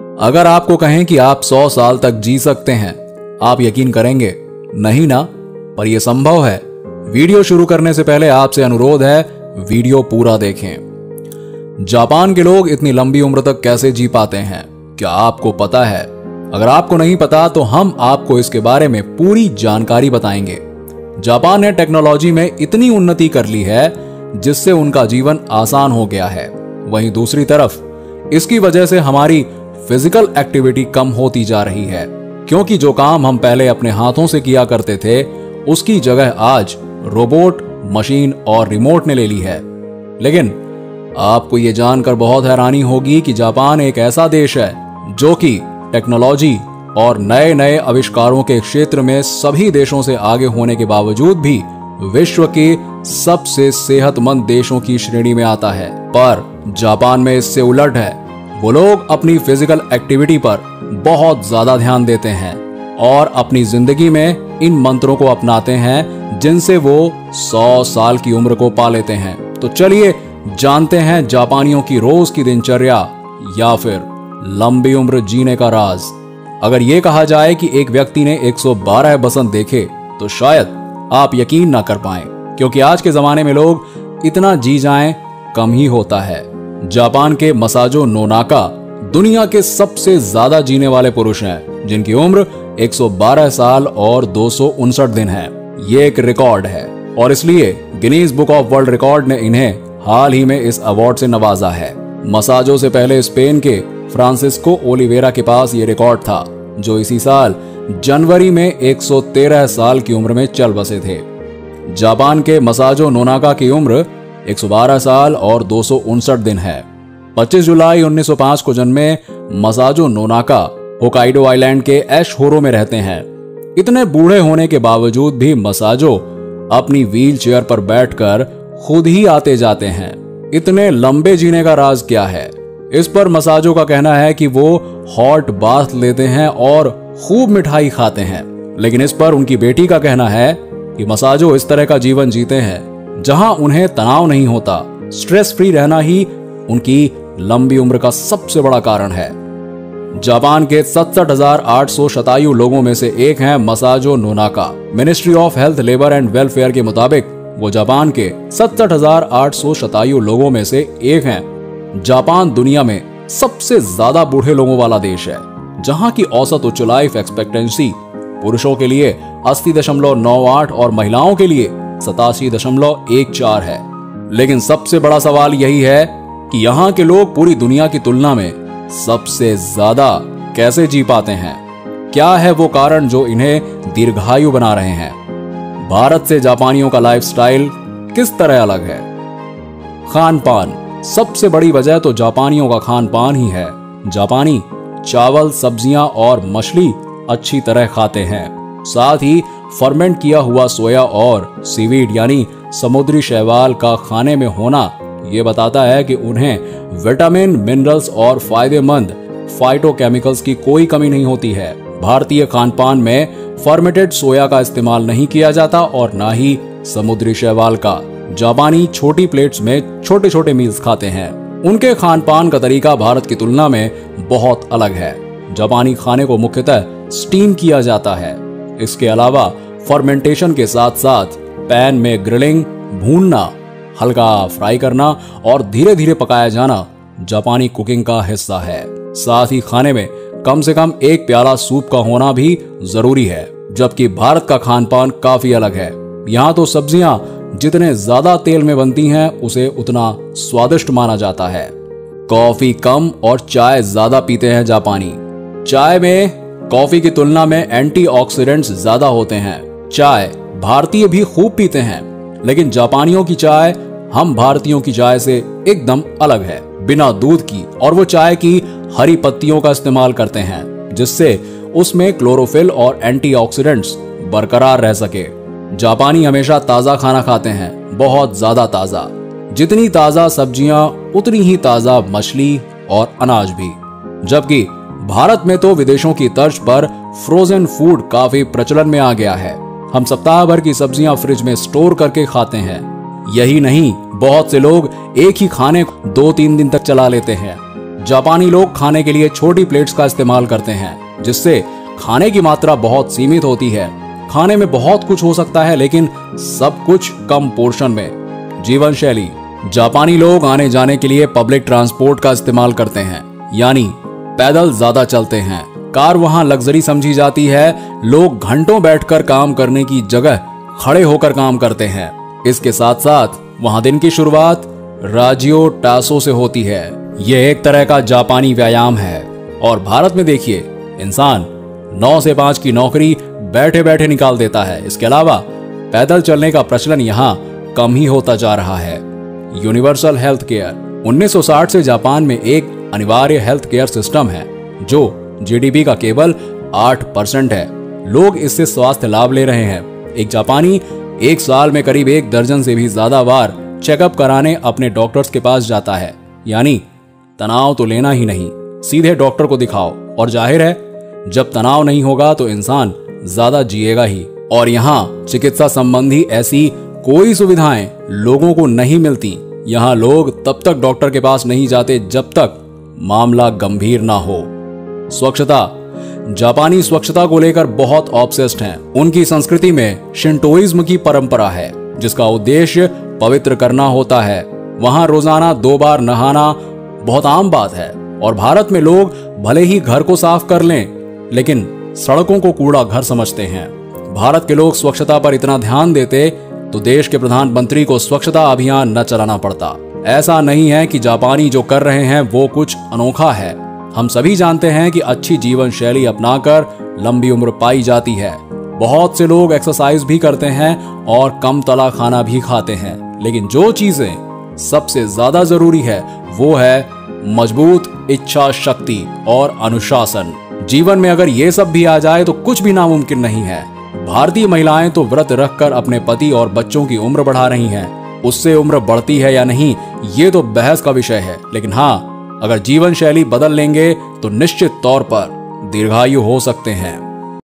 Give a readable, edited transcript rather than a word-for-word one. अगर आपको कहें कि आप 100 साल तक जी सकते हैं, आप यकीन करेंगे? नहीं ना, पर यह संभव है। वीडियो शुरू करने से पहले आपसे अनुरोध है, वीडियो पूरा देखें। जापान के लोग इतनी लंबी उम्र तक कैसे जी पाते हैं, क्या आपको पता है? अगर आपको नहीं पता तो हम आपको इसके बारे में पूरी जानकारी बताएंगे। जापान ने टेक्नोलॉजी में इतनी उन्नति कर ली है जिससे उनका जीवन आसान हो गया है। वहीं दूसरी तरफ इसकी वजह से हमारी फिजिकल एक्टिविटी कम होती जा रही है, क्योंकि जो काम हम पहले अपने हाथों से किया करते थे उसकी जगह आज रोबोट, मशीन और रिमोट ने ले ली है। लेकिन आपको ये जानकर बहुत हैरानी होगी कि जापान एक ऐसा देश है जो कि टेक्नोलॉजी और नए नए आविष्कारों के क्षेत्र में सभी देशों से आगे होने के बावजूद भी विश्व के सबसे सेहतमंद देशों की श्रेणी में आता है। पर जापान में इससे उलट है। वो लोग अपनी फिजिकल एक्टिविटी पर बहुत ज्यादा ध्यान देते हैं और अपनी जिंदगी में इन मंत्रों को अपनाते हैं जिनसे वो 100 साल की उम्र को पा लेते हैं। तो चलिए जानते हैं जापानियों की रोज की दिनचर्या या फिर लंबी उम्र जीने का राज। अगर ये कहा जाए कि एक व्यक्ति ने 112 बसंत देखे तो शायद आप यकीन ना कर पाए, क्योंकि आज के जमाने में लोग इतना जी जाएं कम ही होता है। जापान के मसाजो नोनाका दुनिया के सबसे ज्यादा जीने वाले पुरुष हैं, जिनकी उम्र 112 साल और 259 दिन है। ये एक रिकॉर्ड है और इसलिए Guinness book of world record ने इन्हें हाल ही में इस अवार्ड से नवाजा है। मसाजो से पहले स्पेन के फ्रांसिस्को ओलिवेरा के पास ये रिकॉर्ड था, जो इसी साल जनवरी में 113 साल की उम्र में चल बसे थे। जापान के मसाजो नोनाका की उम्र 112 साल और 259 दिन है। 25 जुलाई 1905 को जन्मे मसाजो नोनाका होकाइडो आइलैंड के ऐश होरो में रहते हैं। इतने बूढ़े होने के बावजूद भी मसाजो अपनी व्हीलचेयर पर बैठकर खुद ही आते जाते हैं। इतने लंबे जीने का राज क्या है? इस पर मसाजो का कहना है कि वो हॉट बाथ लेते हैं और खूब मिठाई खाते हैं। लेकिन इस पर उनकी बेटी का कहना है कि मसाजो इस तरह का जीवन जीते हैं जहां उन्हें तनाव नहीं होता। स्ट्रेस फ्री रहना ही उनकी लंबी उम्र का सबसे बड़ा कारण है। जापान के 67,800 लोगों में से एक हैं Masazo Nonaka. Ministry of health, labour and welfare के मुताबिक वो जापान के 67,800 लोगों में से एक हैं। जापान दुनिया में सबसे ज्यादा बूढ़े लोगों वाला देश है, जहां की औसत उच्च लाइफ एक्सपेक्टेंसी पुरुषों के लिए 80.98 और महिलाओं के लिए 87.14 है। लेकिन सबसे बड़ा सवाल यही है कि यहाँ के लोग पूरी दुनिया की तुलना में सबसे ज्यादा कैसे जी पाते हैं? क्या है वो कारण जो इन्हें दीर्घायु बना रहे हैं? भारत से जापानियों का लाइफस्टाइल किस तरह अलग है? खान पान। सबसे बड़ी वजह तो जापानियों का खान पान ही है। जापानी चावल, सब्जियां और मछली अच्छी तरह खाते हैं। साथ ही फर्मेंट किया हुआ सोया और सीवीड यानी समुद्री शैवाल का खाने में होना ये बताता है कि उन्हें विटामिन, मिनरल्स और फायदेमंद फाइटोकेमिकल्स की कोई कमी नहीं होती है। भारतीय खान पान में फर्मेंटेड सोया का इस्तेमाल नहीं किया जाता और ना ही समुद्री शैवाल का। जापानी छोटी प्लेट्स में छोटे छोटे मील्स खाते हैं। उनके खान पान का तरीका भारत की तुलना में बहुत अलग है। जापानी खाने को मुख्यतः स्टीम किया जाता है। इसके अलावा फर्मेंटेशन के साथ साथ पैन में ग्रिलिंग, भूनना, हल्का फ्राई करना और धीरे धीरे पकाया जाना जापानी कुकिंग का हिस्सा है। साथ ही खाने में कम से कम एक प्याला सूप का होना भी जरूरी है, जबकि भारत का खान पान काफी अलग है। यहाँ तो सब्जियां जितने ज्यादा तेल में बनती हैं उसे उतना स्वादिष्ट माना जाता है। कॉफी कम और चाय ज्यादा पीते हैं जापानी। चाय में कॉफी की तुलना में एंटीऑक्सीडेंट्स ज्यादा होते हैं। चाय भारतीय भी खूब पीते हैं, लेकिन जापानियों की चाय हम भारतीयों की चाय से एकदम अलग है, बिना दूध की, और वो चाय की हरी पत्तियों का इस्तेमाल करते हैं जिससे उसमें क्लोरोफिल और एंटीऑक्सीडेंट्स बरकरार रह सके। जापानी हमेशा ताज़ा खाना खाते हैं, बहुत ज़्यादा ताज़ा। जितनी ताज़ा सब्जियां उतनी ही ताज़ा मछली और अनाज भी। जबकि भारत में तो विदेशों की तर्ज पर फ्रोजन फूड काफ़ी प्रचलन में आ गया है। हम सप्ताह भर की सब्जियां फ्रिज में स्टोर करके खाते हैं। यही नहीं, बहुत से लोग एक ही खाने 2-3 दिन तक चला लेते हैं। जापानी लोग खाने के लिए छोटी प्लेट्स का इस्तेमाल करते हैं, जिससे खाने की मात्रा बहुत सीमित होती है। खाने में बहुत कुछ हो सकता है, लेकिन सब कुछ कम पोर्शन में। जीवन शैली। जापानी लोग आने जाने के लिए पब्लिक ट्रांसपोर्ट का इस्तेमाल करते हैं, यानी पैदल ज्यादा चलते हैं। कार वहां लग्जरी समझी जाती है। लोग घंटों बैठकर काम करने की जगह खड़े होकर काम करते हैं। इसके साथ साथ वहां दिन की शुरुआत राजियो टाइसो से होती है। यह एक तरह का जापानी व्यायाम है। और भारत में देखिए, इंसान 9 से 5 की नौकरी बैठे बैठे निकाल देता है। इसके अलावा पैदल चलने का प्रचलन यहाँ कम ही होता जा रहा है। Universal health care. 1960 से जापान में एक अनिवार्य हेल्थ केयर सिस्टम है, जो जीडीपी का केवल 8% है। लोग इससे स्वास्थ्य लाभ ले रहे हैं। एक जापानी एक साल में करीब 1 दर्जन से भी ज्यादा बार चेकअप कराने अपने डॉक्टर्स के पास जाता है, यानी तनाव तो लेना ही नहीं, सीधे डॉक्टर को दिखाओ। और जाहिर है, जब तनाव नहीं होगा तो इंसान ज्यादा जिएगा ही। और यहाँ चिकित्सा संबंधी ऐसी कोई सुविधाएं लोगों को नहीं मिलती। यहाँ लोग तब तक डॉक्टर के पास नहीं जाते जब तक मामला गंभीर ना हो। स्वच्छता। जापानी स्वच्छता को लेकर बहुत ऑब्सेस्ड हैं। उनकी संस्कृति में शिंटोइज्म की परंपरा है, जिसका उद्देश्य पवित्र करना होता है। वहां रोजाना 2 बार नहाना बहुत आम बात है। और भारत में लोग भले ही घर को साफ कर लें, लेकिन सड़कों को कूड़ा घर समझते हैं। भारत के लोग स्वच्छता पर इतना ध्यान देते तो देश के प्रधानमंत्री को स्वच्छता अभियान न चलाना पड़ता। ऐसा नहीं है कि जापानी जो कर रहे हैं वो कुछ अनोखा है। हम सभी जानते हैं कि अच्छी जीवन शैली अपनाकर लंबी उम्र पाई जाती है। बहुत से लोग एक्सरसाइज भी करते हैं और कम तला खाना भी खाते हैं, लेकिन जो चीजें सबसे ज्यादा जरूरी है वो है मजबूत इच्छा शक्ति और अनुशासन। जीवन में अगर ये सब भी आ जाए तो कुछ भी नामुमकिन नहीं है। भारतीय महिलाएं तो व्रत रखकर अपने पति और बच्चों की उम्र बढ़ा रही हैं। उससे उम्र बढ़ती है या नहीं, ये तो बहस का विषय है। लेकिन हाँ, अगर जीवन शैली बदल लेंगे तो निश्चित तौर पर दीर्घायु हो सकते हैं।